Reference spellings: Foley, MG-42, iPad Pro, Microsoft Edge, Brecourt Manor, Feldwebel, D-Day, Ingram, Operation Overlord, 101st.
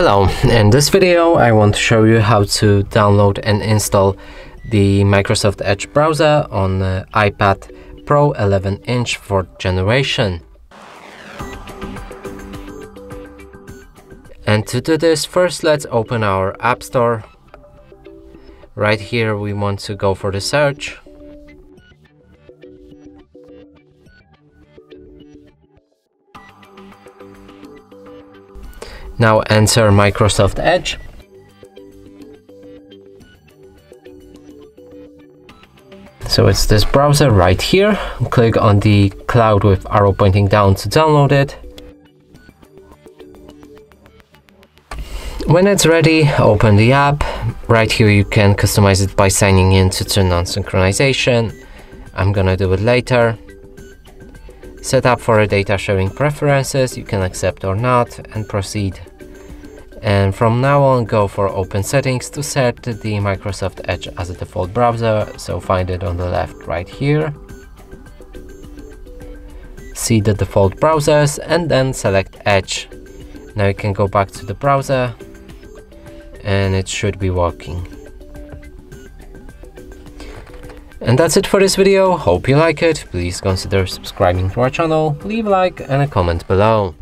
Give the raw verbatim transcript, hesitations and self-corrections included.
Hello, in this video I want to show you how to download and install the Microsoft Edge browser on the iPad Pro eleven inch fourth generation. And to do this, first let's open our App Store. Right here we want to go for the search. Now enter Microsoft Edge. So it's this browser right here. Click on the cloud with arrow pointing down to download it. When it's ready, open the app. Right here you can customize it by signing in to turn on synchronization. I'm gonna do it later. Set up for a data sharing preferences, you can accept or not, and proceed. And from now on, go for open settings to set the Microsoft Edge as a default browser, so find it on the left right here. See the default browsers and then select Edge. Now you can go back to the browser and it should be working. And that's it for this video. Hope you like it. Please consider subscribing to our channel, leave a like and a comment below.